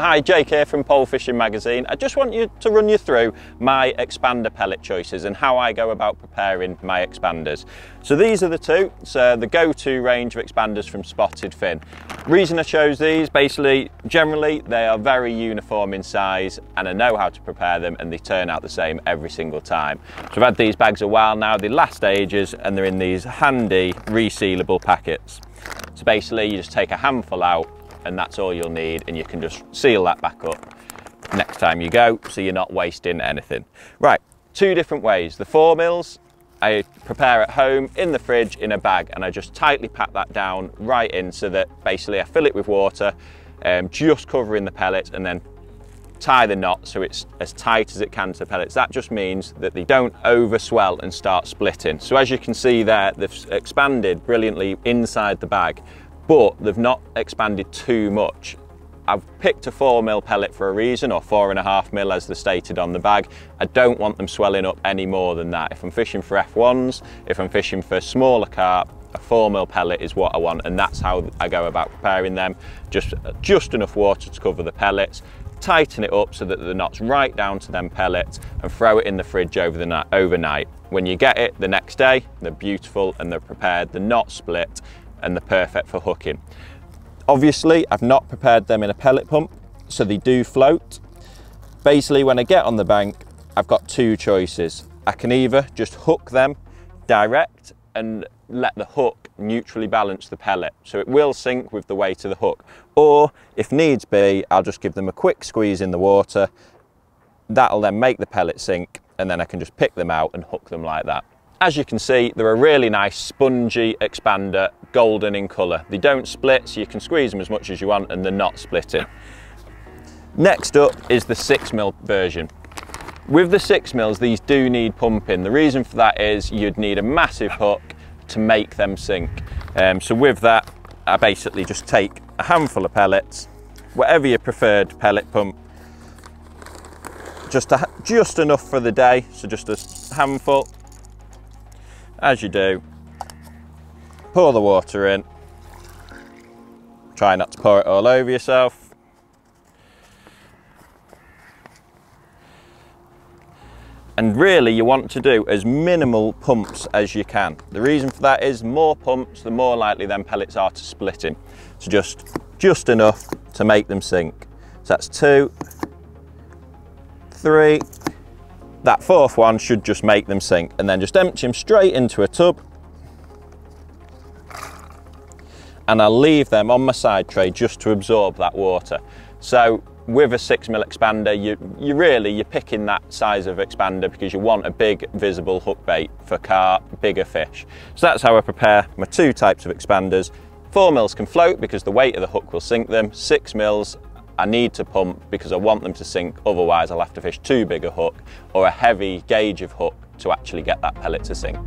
Hi, Jake here from Pole Fishing Magazine. I just want you to run you through my expander pellet choices and how I go about preparing my expanders. So these are the two. It's the go-to range of expanders from Spotted Fin. Reason I chose these, basically, generally they are very uniform in size and I know how to prepare them and they turn out the same every single time. So I've had these bags a while now, they last ages and they're in these handy resealable packets. So basically you just take a handful out and that's all you'll need, and you can just seal that back up next time you go, so you're not wasting anything. Right, two different ways. The 4 mils, I prepare at home in the fridge in a bag, and I just tightly pack that down right in so that basically I fill it with water, just covering the pellets, and then tie the knot so it's as tight as it can to the pellets. That just means that they don't overswell and start splitting. So as you can see there, they've expanded brilliantly inside the bag, but they've not expanded too much. I've picked a 4 mil pellet for a reason, or 4.5 mil as they're stated on the bag. I don't want them swelling up any more than that. If I'm fishing for F1s, if I'm fishing for smaller carp, a 4 mil pellet is what I want, and that's how I go about preparing them. Just enough water to cover the pellets, tighten it up so that the knot's right down to them pellets, and throw it in the fridge overnight. When you get it the next day, they're beautiful and they're prepared, they're not split, and they're perfect for hooking. Obviously, I've not prepared them in a pellet pump, so they do float. Basically, when I get on the bank, I've got two choices. I can either just hook them direct and let the hook neutrally balance the pellet, so it will sink with the weight of the hook. Or, if needs be, I'll just give them a quick squeeze in the water. That'll then make the pellet sink, and then I can just pick them out and hook them like that. As you can see, they're a really nice spongy expander, golden in colour. They don't split, so you can squeeze them as much as you want and they're not splitting. Next up is the 6 mil version. With the 6 mils, these do need pumping. The reason for that is you'd need a massive hook to make them sink. So with that, I basically just take a handful of pellets, whatever your preferred pellet pump, just enough for the day, so just a handful. As you do, pour the water in, try not to pour it all over yourself, and really you want to do as minimal pumps as you can. The reason for that is more pumps, the more likely them pellets are to split in. So just enough to make them sink. So that's 2, 3. That fourth one should just make them sink, and then just empty them straight into a tub, and I'll leave them on my side tray just to absorb that water. So with a 6 mil expander, you're picking that size of expander because you want a big visible hook bait for carp, bigger fish. So that's how I prepare my two types of expanders. 4 mils can float because the weight of the hook will sink them. 6 mils I need to pump because I want them to sink, otherwise I'll have to fish too big a hook or a heavy gauge of hook to actually get that pellet to sink.